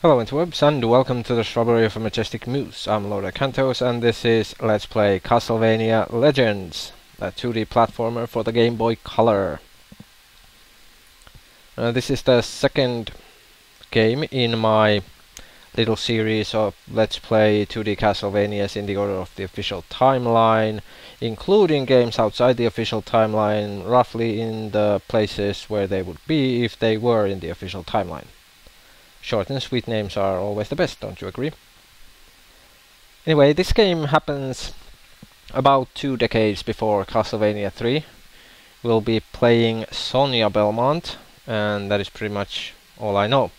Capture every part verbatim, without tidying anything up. Hello interwebs and welcome to the Shrubbery of a Majestic Moose. I'm Lord Archantos and this is Let's Play Castlevania Legends, a two D platformer for the Game Boy Color. Uh, this is the second game in my little series of Let's Play two D Castlevanias in the order of the official timeline, including games outside the official timeline, roughly in the places where they would be if they were in the official timeline. Short and sweet names are always the best, don't you agree? Anyway, this game happens about two decades before Castlevania three. We'll be playing Sonia Belmont, and that is pretty much all I know.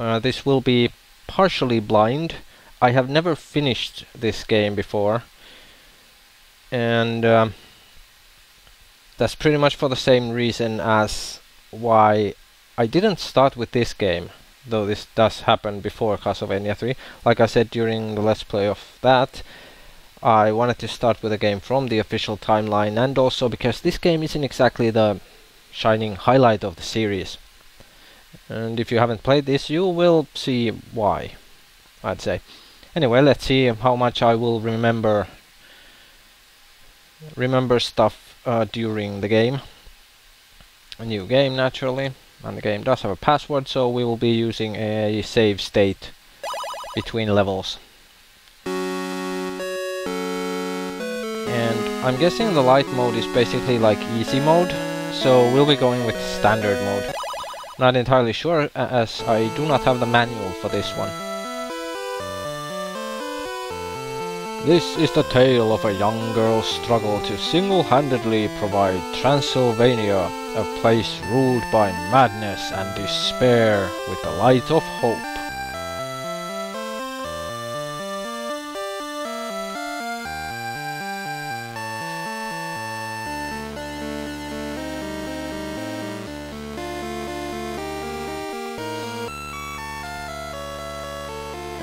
Uh, this will be partially blind. I have never finished this game before, and uh, that's pretty much for the same reason as why I didn't start with this game. Though this does happen before Castlevania three. Like I said during the Let's Play of that, I wanted to start with a game from the official timeline, and also because this game isn't exactly the shining highlight of the series. And if you haven't played this, you will see why, I'd say. Anyway, let's see how much I will remember, remember stuff uh, during the game. A new game, naturally. And the game does have a password, so we will be using a save state between levels. And I'm guessing the light mode is basically like easy mode, so we'll be going with standard mode. Not entirely sure, as I do not have the manual for this one. This is the tale of a young girl's struggle to single-handedly provide Transylvania, a place ruled by madness and despair, with the light of hope.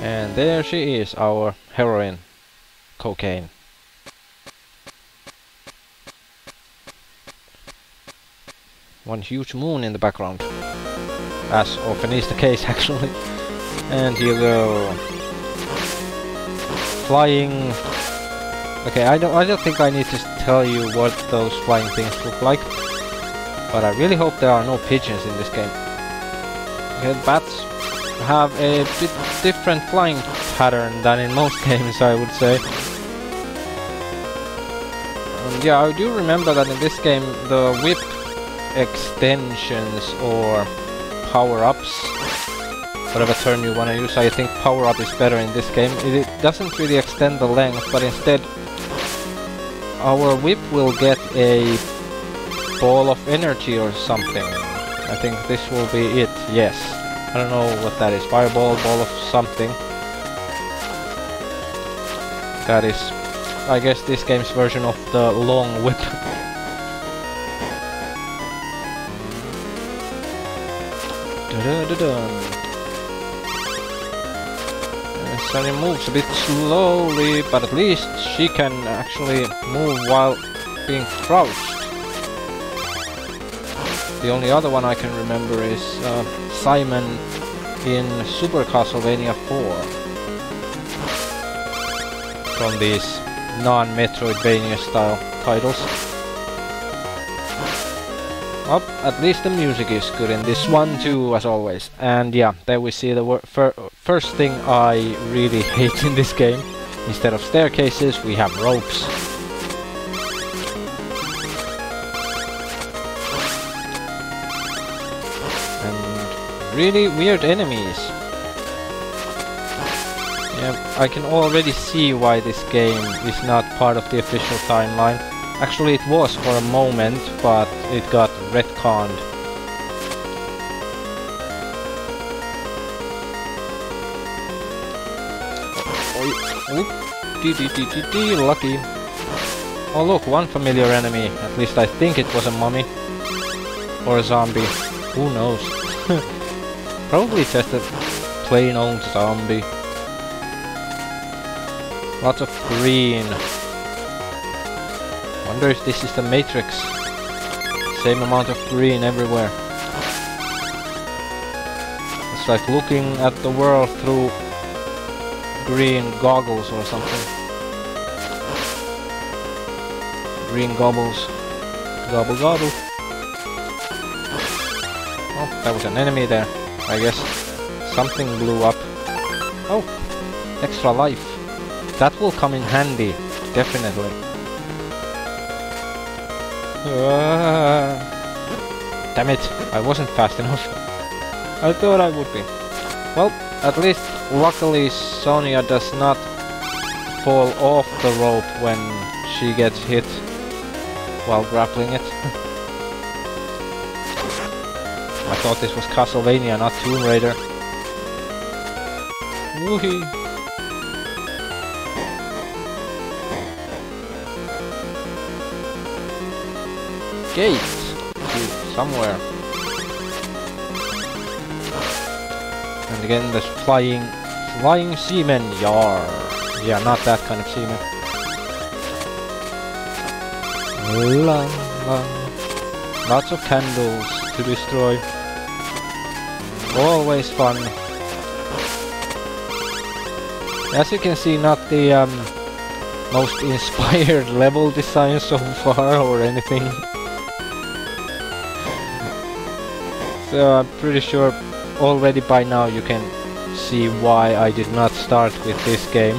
And there she is, our heroine. Cocaine. One huge moon in the background, as often is the case actually. And you go flying. Okay, I don't I don't think I need to tell you what those flying things look like, but I really hope there are no pigeons in this game. Okay, bats have a bit different flying pattern than in most games, I would say. And yeah, I do remember that in this game the whip extensions or power-ups, whatever term you want to use, I think power-up is better in this game. It, it doesn't really extend the length, but instead our whip will get a ball of energy or something. I think this will be it, yes. I don't know what that is, fireball, ball of something. That is, I guess, this game's version of the long whip. And Sunny moves a bit slowly, but at least she can actually move while being crouched. The only other one I can remember is uh, Simon in Super Castlevania four, from these non-Metroidvania style titles. Well, at least the music is good in this one too, as always. And yeah, there we see the wor fir first thing I really hate in this game. Instead of staircases, we have ropes. And really weird enemies. Yeah, I can already see why this game is not part of the official timeline. Actually, it was for a moment, but it got retconned. Lucky. Oh look, one familiar enemy. At least I think it was a mummy. Or a zombie. Who knows? Probably just a plain old zombie. Lots of green. Wonder if this is the Matrix. Same amount of green everywhere. As It's like looking at the world through green goggles or something. Green goggles. Gobble gobble. Oh, that was an enemy there, I guess. Something blew up. Oh, extra life. That will come in handy, definitely. Uh, damn it, I wasn't fast enough. I thought I would be. Well, at least luckily Sonia does not fall off the rope when she gets hit while grappling it. I thought this was Castlevania, not Tomb Raider. Woohee! Gate! To somewhere. And again, there's flying... Flying seamen! Yar! Yeah, not that kind of seamen. La, la. Lots of candles to destroy. Always fun. As you can see, not the um, most inspired level design so far or anything. So I'm pretty sure already by now you can see why I did not start with this game.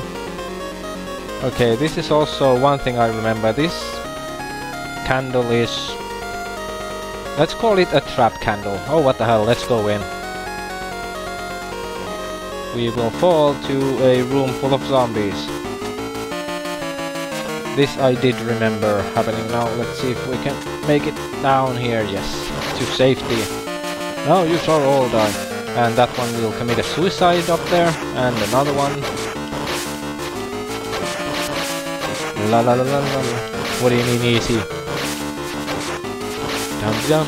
Okay, this is also one thing I remember. This candle is... Let's call it a trap candle. Oh, what the hell, let's go in. We will fall to a room full of zombies. This I did remember happening. Now let's see if we can make it down here. Yes, to safety. No, you shall all die. And that one will commit a suicide up there. And another one. La la la la la. What do you mean easy? Dum dum.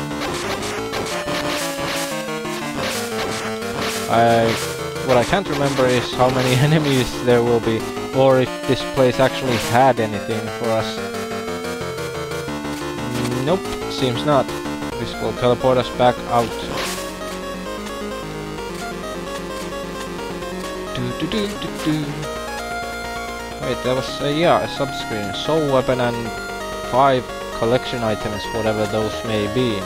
I... What I can't remember is how many enemies there will be, or if this place actually had anything for us. Nope, seems not. This will teleport us back out. Do do do do do. Wait, there was a, yeah, a subscreen. Soul weapon and five collection items, whatever those may be.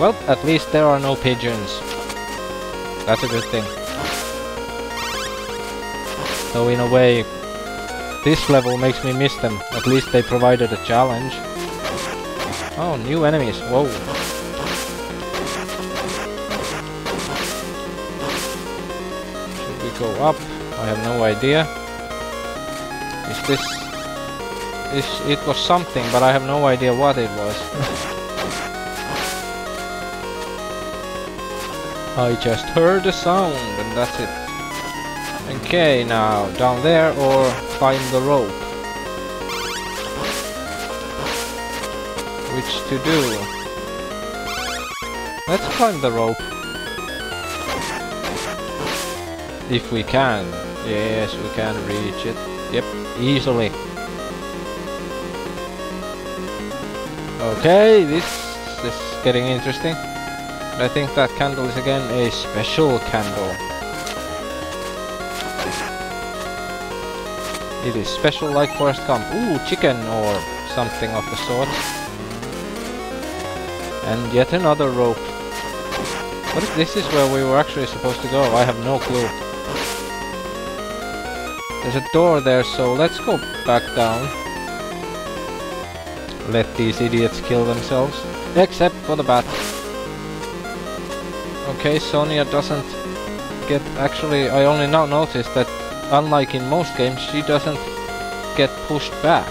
Well, at least there are no pigeons. That's a good thing. So in a way, this level makes me miss them. At least they provided a challenge. Oh, new enemies. Whoa. Should we go up? I have no idea. Is this... Is it was something, but I have no idea what it was. I just heard a sound, and that's it. Okay, now, down there, or climb the rope. Which to do? Let's climb the rope. If we can. Yes, we can reach it. Yep, easily. Okay, this is getting interesting. I think that candle is again a special candle. It is special like Forrest Gump. Ooh, chicken or something of the sort. And yet another rope. What if this is where we were actually supposed to go? I have no clue. There's a door there, so let's go back down. Let these idiots kill themselves. Except for the bat. Okay, Sonia doesn't get... Actually, I only now noticed that, unlike in most games, she doesn't get pushed back.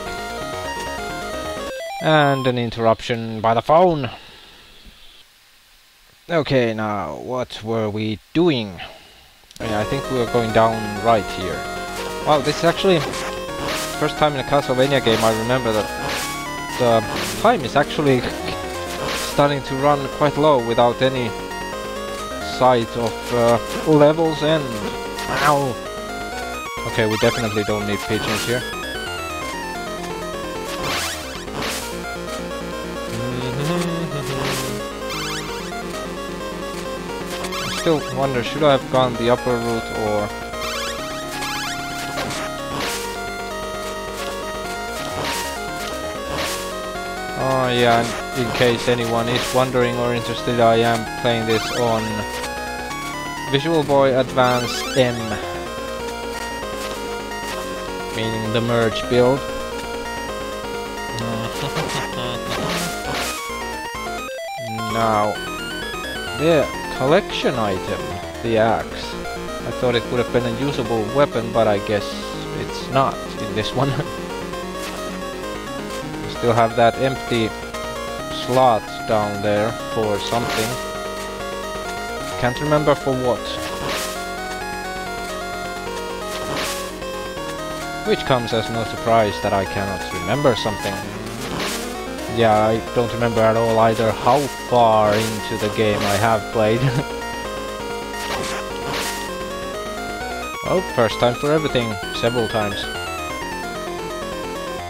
And an interruption by the phone! Okay, now, what were we doing? Yeah, I think we were going down right here. Wow, this is actually... First time in a Castlevania game I remember that the time is actually starting to run quite low without any... sight of uh, levels and... Ow! Okay, we definitely don't need pigeons here. still wonder, should I have gone the upper route or... Oh yeah, in case anyone is wondering or interested, I am playing this on Visual Boy Advance M, meaning the merge build. Now, the collection item, the axe. I thought it would have been a usable weapon, but I guess it's not in this one. We still have that empty slot down there for something. Can't remember for what. Which comes as no surprise that I cannot remember something. Yeah, I don't remember at all either how far into the game I have played. Oh, first time for everything, several times.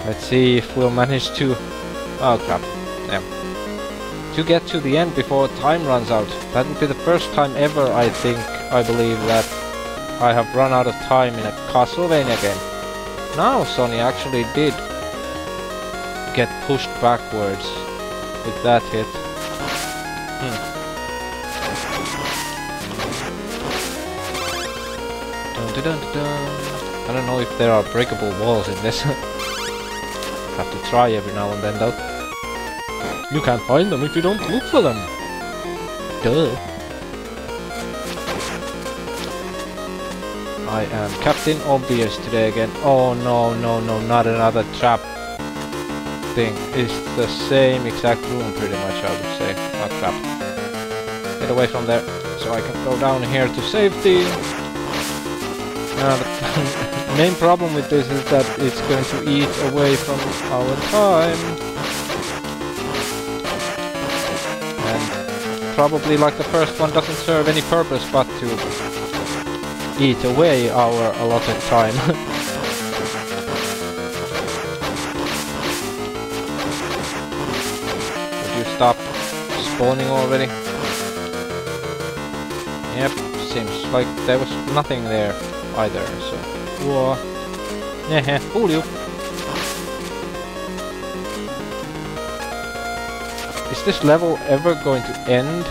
Let's see if we'll manage to... Oh crap, yeah. To get to the end before time runs out. That would be the first time ever, I think, I believe, that I have run out of time in a Castlevania game. Now Sony actually did get pushed backwards with that hit. Hmm. Dun, dun, dun, dun. I don't know if there are breakable walls in this. Have to try every now and then though. You can't find them if you don't look for them. Duh. I am Captain Obvious today again. Oh no, no, no, not another trap. Thing. It's the same exact room, pretty much, I would say. Oh crap. Get away from there, so I can go down here to safety. Uh, the main problem with this is that it's going to eat away from our time. And probably, like the first one, doesn't serve any purpose but to eat away our allotted time. Stop spawning already. Yep, seems like there was nothing there either, so... Whoa. Yeah, fool you. Is this level ever going to end?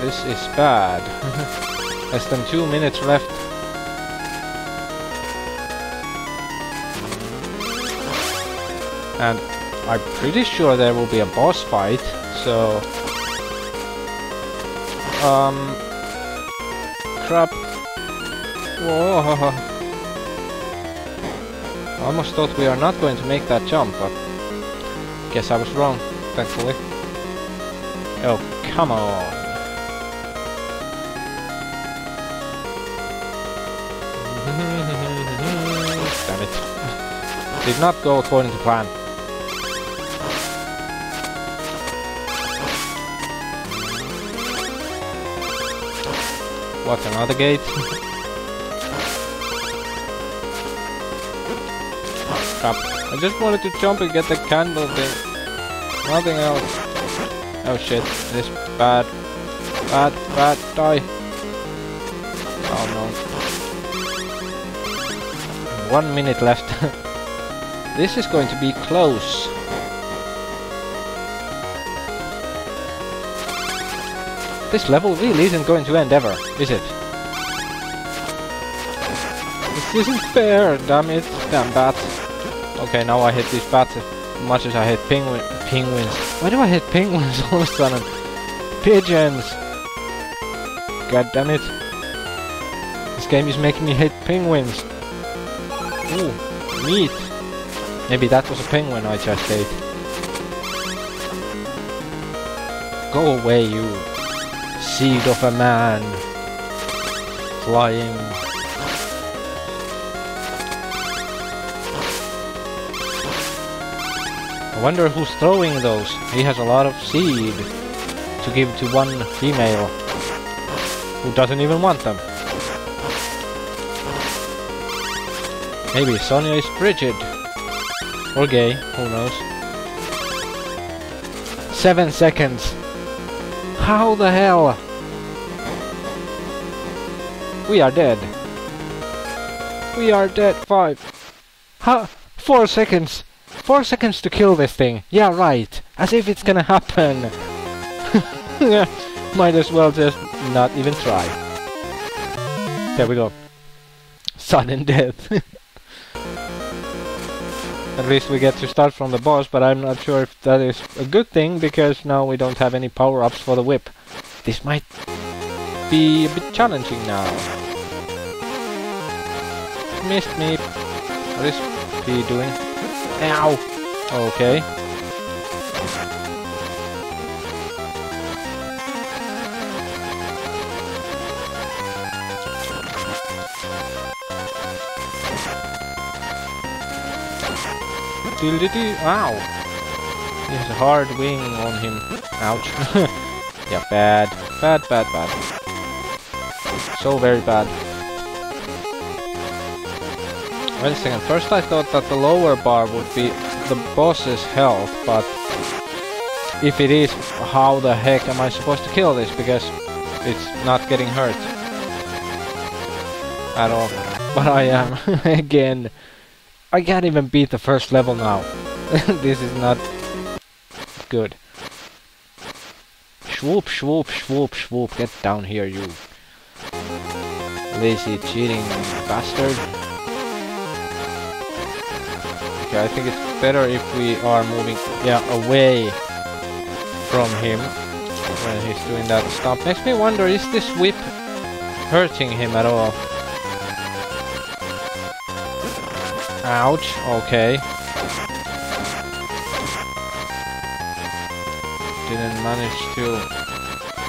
This is bad. Less than two minutes left. And I'm pretty sure there will be a boss fight, so... Um... Crap. Whoa. I almost thought we are not going to make that jump, but... Guess I was wrong, thankfully. Oh, come on. Damn it. Did not go according to plan. What, another gate? Crap. I just wanted to jump and get the candle thing. Nothing else. Oh shit, this bad. Bad, bad, die. Oh no. One minute left. This is going to be close. This level really isn't going to end ever, is it? This isn't fair, damn it, damn bats. Okay, now I hit these bats as much as I hit penguin penguins. Why do I hit penguins all of a sudden? Pigeons! God damn it. This game is making me hit penguins. Ooh, meat. Maybe that was a penguin I just ate. Go away, you. Seed of a man flying. I wonder who's throwing those. He has a lot of seed to give to one female who doesn't even want them. Maybe Sonia is frigid or gay, who knows. Seven seconds. How the hell? We are dead. We are dead. Five. Huh? Four seconds. Four seconds to kill this thing. Yeah, right. As if it's gonna happen. Might as well just not even try. There we go. Sudden death. At least we get to start from the boss, but I'm not sure if that is a good thing, because now we don't have any power-ups for the whip. This might be a bit challenging now. Missed me. What is he doing? Ow! Okay. Ow! He has a hard wing on him. Ouch. Yeah, bad. Bad, bad, bad. So very bad. Wait a second. First I thought that the lower bar would be the boss's health, but if it is, how the heck am I supposed to kill this? Because it's not getting hurt at all. But I am. Again. I can't even beat the first level now. This is not good. Swoop, swoop, swoop, swoop. Get down here, you lazy, cheating bastard. Okay, I think it's better if we are moving yeah, away from him when he's doing that stomp. Makes me wonder, is this whip hurting him at all? Ouch, okay. Didn't manage to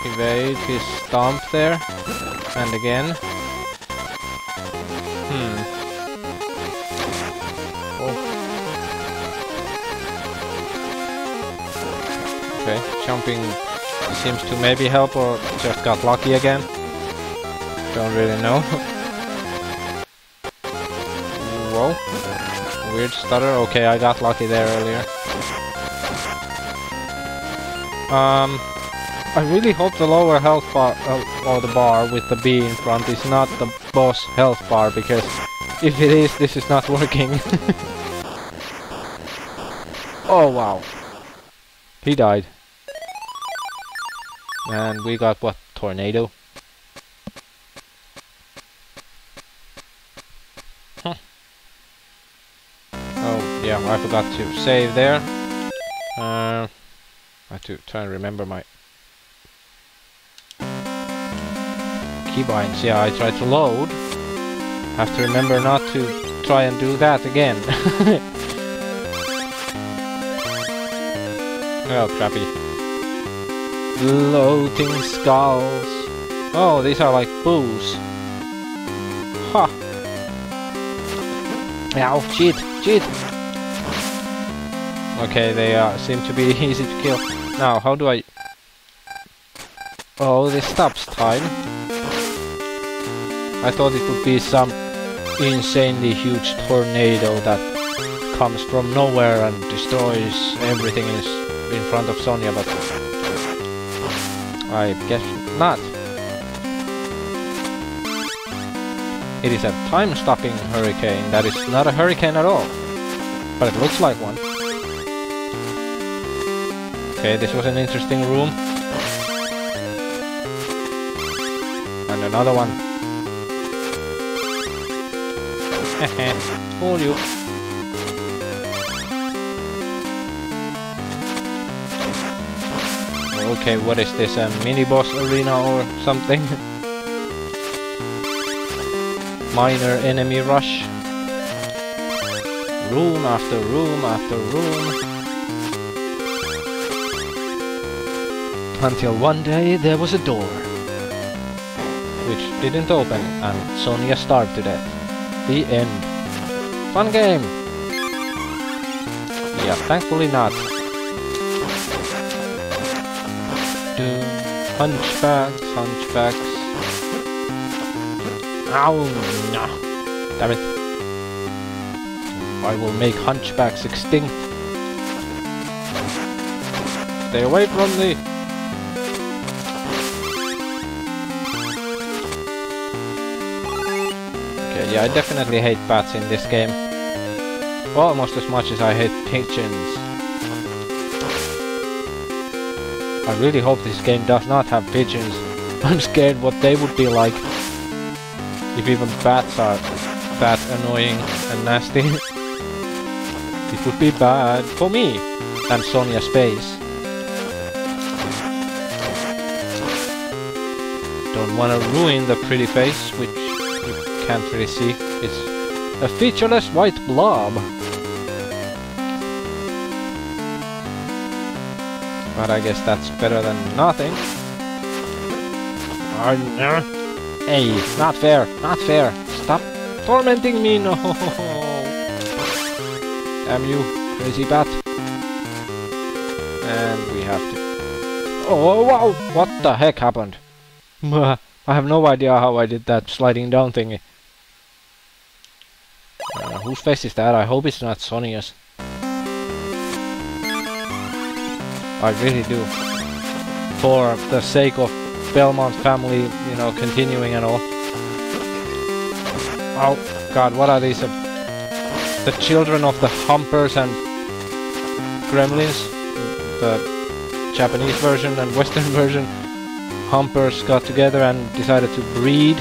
evade his stomp there. And again. Hmm. Oh. Okay, jumping seems to maybe help, or just got lucky again. Don't really know. Whoa. Weird stutter. Okay, I got lucky there earlier. Um, I really hope the lower health bar, uh, or the bar with the B in front, is not the boss health bar, because if it is, this is not working. Oh wow. He died. And we got what? Tornado? Yeah, I forgot to save there. Uh, I have to try and remember my keybinds. Yeah, I tried to load. Have to remember not to try and do that again. Oh, crappy. Floating skulls. Oh, these are like boos. Ha! Ow, cheat, cheat! Okay, they uh, seem to be easy to kill. Now, how do I... Oh, this stops time. I thought it would be some insanely huge tornado that comes from nowhere and destroys everything is in front of Sonia, but... I guess not. It is a time-stopping hurricane. That is not a hurricane at all. But it looks like one. Okay, this was an interesting room. And another one. Heh, fool you. Okay, what is this? A mini-boss arena or something? Minor enemy rush. Room after room after room. Until one day there was a door which didn't open and Sonia starved to death. The end. Fun game! Yeah, thankfully not. Hunchbacks, hunchbacks. Ow! No. Damn it. I will make hunchbacks extinct. Stay away from the... yeah, I definitely hate bats in this game. Almost as much as I hate pigeons. I really hope this game does not have pigeons. I'm scared what they would be like. If even bats are that annoying and nasty. It would be bad for me and Sonia Space. Don't wanna ruin the pretty face, which you can't really see. It's a featureless white blob. But I guess that's better than nothing. Hey, not fair, not fair. Stop tormenting me, no. Damn you, crazy bat. And we have to... Oh, wow, what the heck happened? I have no idea how I did that sliding down thingy. Uh, whose face is that? I hope it's not Sonia's. I really do. For the sake of Belmont family, you know, continuing and all. Oh god, what are these? Uh, the children of the Humpers and Gremlins? The Japanese version and Western version. Humpers got together and decided to breed.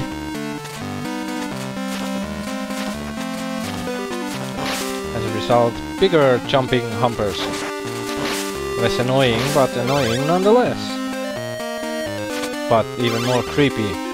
As a result, bigger jumping humpers. Less annoying, but annoying nonetheless. But even more creepy.